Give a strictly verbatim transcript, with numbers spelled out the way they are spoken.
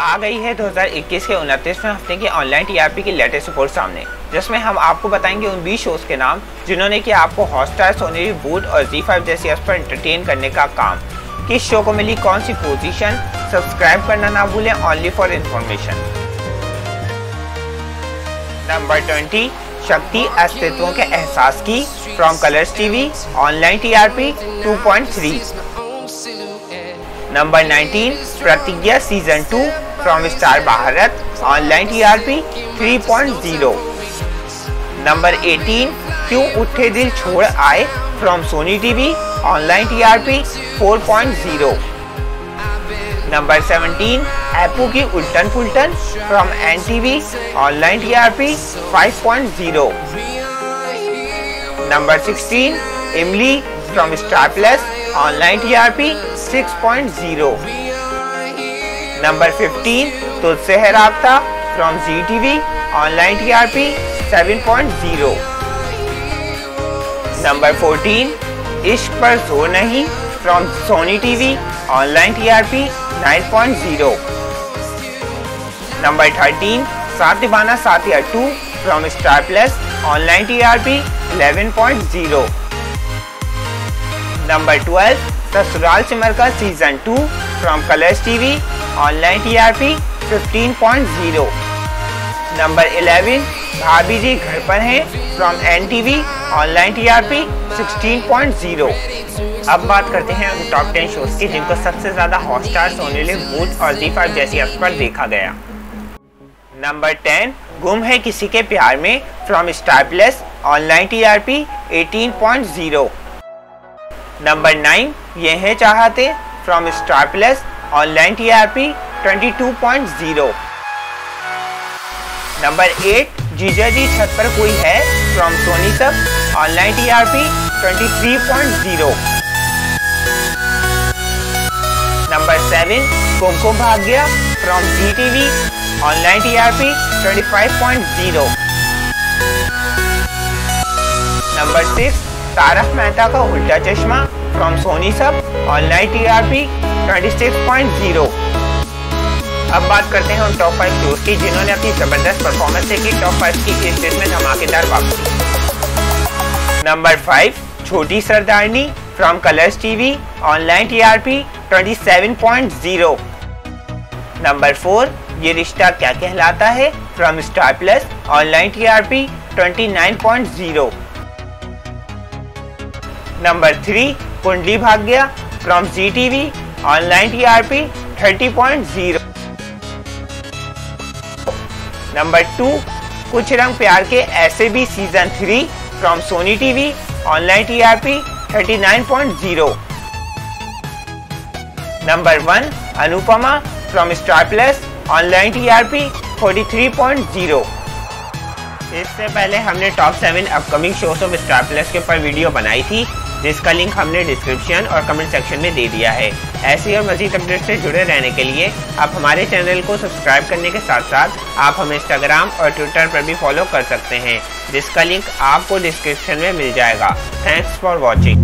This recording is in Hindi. आ गई है दो हज़ार इक्कीस के उनतीसवें हफ्ते की ऑनलाइन टीआरपी की लेटेस्ट रिपोर्ट सामने, जिसमें हम आपको बताएंगे उन बीस शोज़ के नाम जिन्होंने कि आपको हॉटस्टार, सोनी लिव, वूट और ज़ी फाइव जैसी ऐप्स पर एंटरटेन करने का काम। किस शो को मिली कौन सी पोजीशन। सब्सक्राइब करना ना भूलें only for information. Number twenty, Shakti अस्तित्वों के एहसास की from Colors TV, online TRP two point three. Number nineteen, Pratigya season two from Star Bharat, online TRP three point zero. Number eighteen, क्यों उठे दिल छोड़ आए from Sony TV, online TRP four point zero. Number seventeen, एपू की उल्टन फुलटन from and TV, online TRP five point zero. Number sixteen, Imli from Star Plus, online TRP six point zero. Number fifteen, तुझसे है राब्ता from Zee TV, online TRP seven point zero. Number fourteen, इश्क पर जोर नहीं from Sony TV, online TRP nine point zero. Number thirteen, साथ निभाना साथिया two from Star Plus, online TRP eleven point zero. Number twelve, ससुराल सिमर का season two from Colors TV, online TRP fifteen point zero. Number eleven, भाभी जी घर पर हैं from and TV, online TRP sixteen point zero. अब बात करते हैं उन टॉप टेन शोज़ की जिनको सबसे ज़्यादा हॉटस्टार, सोनी लिव, वूट और ज़ी फाइव जैसी ऐप्स पर देखा गया। नंबर टेन, गुम है किसी के प्यार में from Star Plus, online TRP eighteen point zero. Number nine, ये है चाहते from Star Plus, online TRP twenty two point zero. Number eight, जीजा जी छत पर कोई है from Sony SAB, online TRP twenty three point zero. Number seven, कुमकुम भाग गया from Zee TV, online TRP twenty five point zero. Number six, Tarak Mehta का उल्टा चश्मा from Sony SAB, online TRP twenty six point zero. अब बात करते हैं उन टॉप फाइव शोज की जिन्होंने अपनी जबरदस्त परफॉर्मेंस से की टॉप फाइव की इस लिस्ट में धमाकेदार वापसी। नंबर फाइव, छोटी सरदारनी from Colors TV, online TRP twenty seven point zero. Number four, ये रिश्ता क्या कहलाता है from Star Plus, online TRP twenty nine point zero. Number three, कुंडली भाग्या from Zee TV, online TRP thirty point zero. Number two, कुछ रंग प्यार के ऐसे भी season three from Sony TV, online TRP thirty nine point zero. Number one, Anupama from Star Plus, online TRP forty three point zero. इससे पहले हमने top seven upcoming shows of Star Plus के ऊपर वीडियो बनाई थी, जिसका लिंक हमने डिस्क्रिप्शन और कमेंट सेक्शन में दे दिया है। ऐसी और मजीद अपडेट से जुड़े रहने के लिए आप हमारे चैनल को सब्सक्राइब करने के साथ साथ आप हमें इंस्टाग्राम और ट्विटर पर भी फॉलो कर सकते हैं, जिसका लिंक आपको डिस्क्रिप्शन में मिल जाएगा। Thanks for watching.